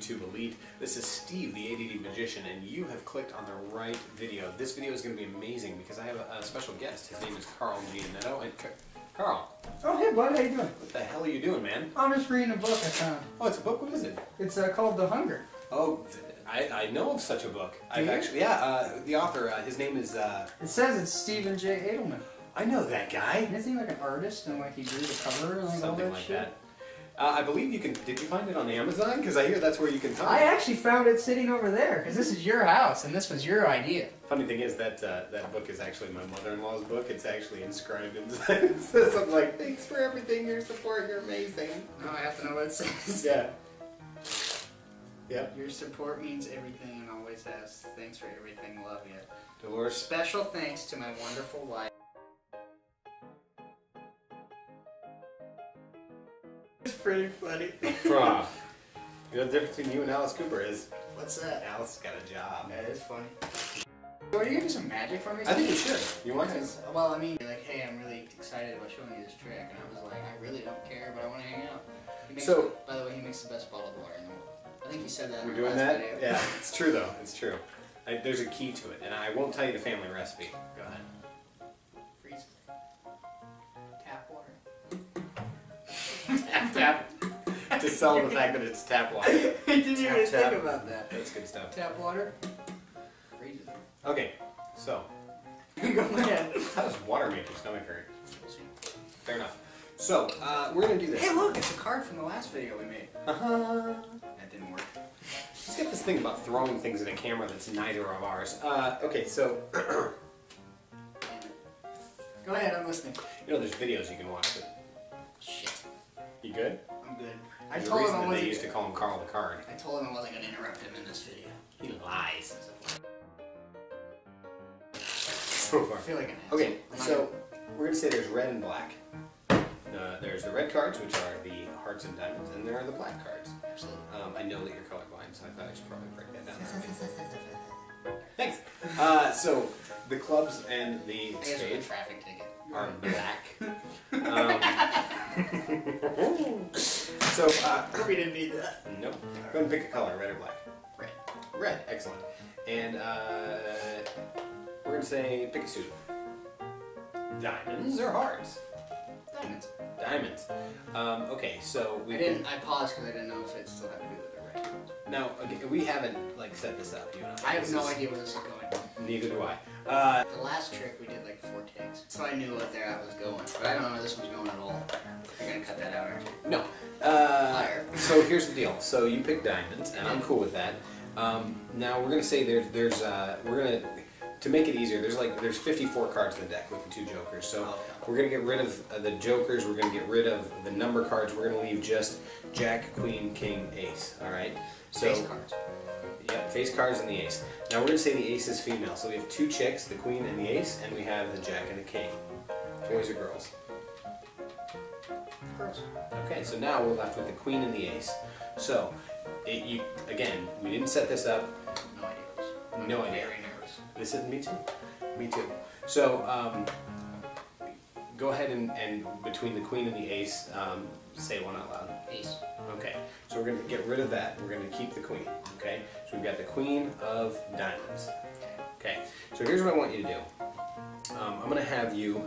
YouTube Elite. This is Steve, the ADD Magician, and you have clicked on the right video. This video is going to be amazing because I have a special guest. His name is Carl Giannetto. And Carl. Oh, hey, bud. How you doing? What the hell are you doing, man? I'm just reading a book I found. Oh, it's a book? What is it? It's called The Hunger. Oh, I know of such a book. I've actually, yeah, the author, his name is... It says it's Stephen J. Adelman. I know that guy. Isn't he like an artist and like he drew the cover and like all that shit? I believe you can... Did you find it on Amazon? Because I hear that's where you can find it. I actually found it sitting over there, because this is your house, and this was your idea. Funny thing is, that that book is actually my mother-in-law's book. It's actually inscribed inside. It says something like, thanks for everything, your support, you're amazing. Oh, I have to know what it says. Yeah. Yep. Your support means everything and always has. Thanks for everything, love you. Dolores. Special thanks to my wonderful wife. It's pretty funny. Bruh. You know, the difference between you and Alice Cooper is... What's that? Alice got a job. That is funny. So are you going to do some magic for me? I think you should. You want to? Well, I mean, you're like, hey, I'm really excited about showing you this trick. And I was like, I really don't care, but I want to hang out. He makes, so, by the way, he makes the best bottled water in the world. I think he said that. We're doing that? Video. Yeah, it's true, though. It's true. There's a key to it, and I won't tell you the family recipe. Go ahead. Freeze it. Tap water. To sell the fact that it's tap water. I didn't even think about that. That's good stuff. Tap water. Freezes. Okay, so. Go ahead. How does water make your stomach hurt? Fair enough. So, we're going to do this. Hey, look, it's a card from the last video we made. Uh-huh. That didn't work. Let's get this thing about throwing things at a camera that's neither of ours. Okay, so. Go ahead, I'm listening. You know, there's videos you can watch that. Shit. You good? I'm good. There's a reason that they used to call him Carl the Card. I told him I wasn't going to interrupt him in this video. He lies. So far. I feel like an asshole. Okay, so we're going to say there's red and black. There's the red cards, which are the hearts and diamonds, and there are the black cards. Absolutely. I know that you're colorblind, so I thought I should probably break that down. Thanks. So the clubs and the spade traffic ticket are black. So we didn't need that. Nope. Go ahead and pick a color, red or black. Red. Red. Excellent. And we're gonna say pick a suit. Diamonds or hearts. Diamonds. Diamonds. Okay, so we didn't. I paused because I didn't know if it still had to do with the red. No, okay, we haven't like set this up. You know. I have no idea where this is going. Neither do I. The last trick we did like 4 takes, so I knew what there I was going. But I don't know where this was going at all. You're gonna cut that out, aren't you? No. Liar. So here's the deal. So you pick diamonds, and I'm cool with that. Now we're gonna say to make it easier, there's 54 cards in the deck with the 2 jokers. So we're going to get rid of the jokers, we're going to get rid of the number cards, we're going to leave just jack, queen, king, ace. Alright? So, face cards. Yeah, face cards and the ace. Now we're going to say the ace is female. So we have 2 chicks, the queen and the ace, and we have the jack and the king. Boys or girls? Girls. Okay, so now we're left with the queen and the ace. So, again, we didn't set this up. No idea. No idea. This is me too. Me too. So go ahead and between the queen and the ace, say one out loud. Ace. Okay. So we're going to get rid of that. We're going to keep the queen. Okay. So we've got the queen of diamonds. Okay. So here's what I want you to do. I'm going to have you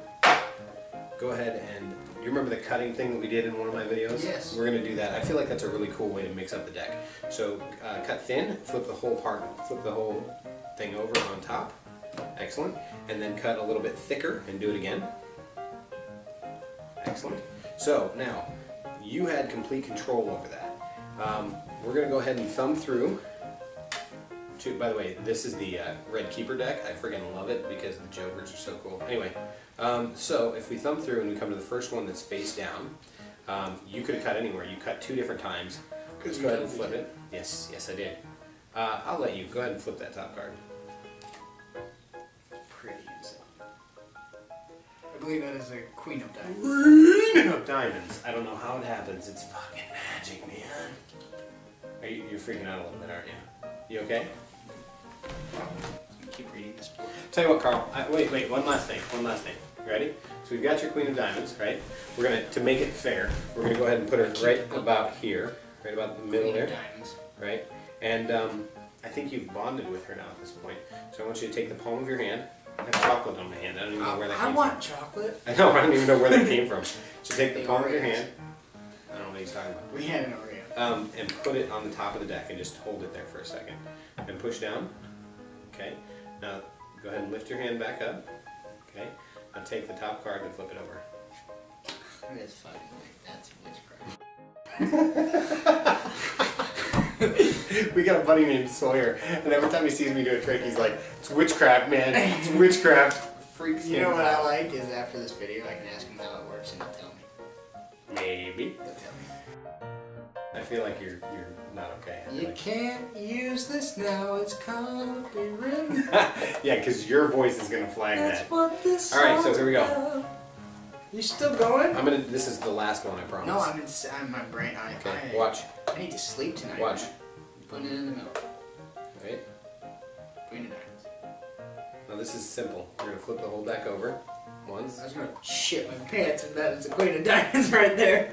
go ahead and you remember the cutting thing that we did in one of my videos? Yes. We're going to do that. I feel like that's a really cool way to mix up the deck. So cut thin, flip the whole part, flip the whole thing over on top. Excellent. And then cut a little bit thicker and do it again. Excellent. So now, you had complete control over that. We're going to go ahead and thumb through. By the way, this is the Red Keeper deck. I friggin' love it because the jokers are so cool. Anyway, so if we thumb through and we come to the first one that's face down, you could have cut anywhere. You cut 2 different times. Let's go ahead and flip it. Yes, yes I did. I'll let you go ahead and flip that top card. Pretty insane. I believe that is a queen of diamonds. Queen of diamonds. I don't know how it happens. It's fucking magic, man. You're freaking out a little bit, aren't you? You okay? Keep reading this book. Tell you what, Carl. Wait. One last thing. One last thing. You ready? So we've got your queen of diamonds, right? We're gonna, to make it fair, we're gonna go ahead and put her right about here, right about the middle there. Queen of diamonds. right? And I think you've bonded with her now at this point. So I want you to take the palm of your hand. I have chocolate on my hand. I don't even know where that came from. I want chocolate. I know. I don't even know where that came from. So take the palm of your hand. I don't know what he's talking about. We had an Oreo. And put it on the top of the deck and just hold it there for a second. And push down. Okay. Now go ahead and lift your hand back up. Okay. Now take the top card and flip it over. That's funny. That's witchcraft. We got a buddy named Sawyer, and every time he sees me do a trick, he's like, "It's witchcraft, man. It's witchcraft." Freaks you know what I like is after this video, I can ask him how it works, and he'll tell me. Maybe. He'll tell me. I feel like you're not okay. You can't use this now. It's copyrighted. Yeah, because your voice is gonna flag that. That's what this is. All right, so here we go. You still going? I'm gonna. This is the last one, I promise. No, I'm my brain. Okay, watch. I need to sleep tonight. Watch. Putting it in the middle. Right. Putting it down. Now this is simple. You're gonna flip the whole deck over once. I was gonna shit my pants, and that is the Queen of Diamonds right there.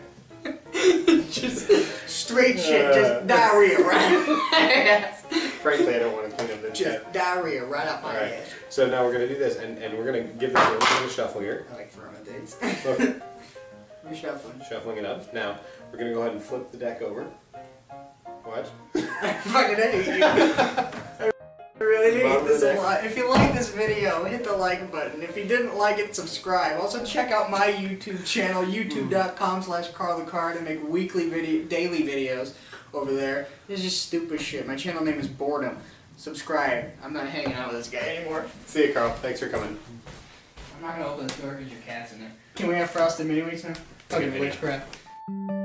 Just straight shit. Just diarrhea right up my ass. Frankly, I don't want to clean up the shit. Just diarrhea right up my ass. So now we're gonna do this, and we're gonna give this a little bit of shuffle here. I like throwing dates. Look, we're shuffling. Shuffling it up. Now we're gonna go ahead and flip the deck over. Watch. Fucking hate you. I really do hate this a lot. If you like this video, hit the like button. If you didn't like it, subscribe. Also check out my YouTube channel, youtube.com/CarlTheCard. I make weekly video, daily videos over there. It's just stupid shit. My channel name is Boredom. Subscribe. I'm not hanging out with this guy anymore. See you, Carl. Thanks for coming. I'm not going to open this door because your cat's in there. Can we have Frosted Mini Wheats now? Fucking witchcraft.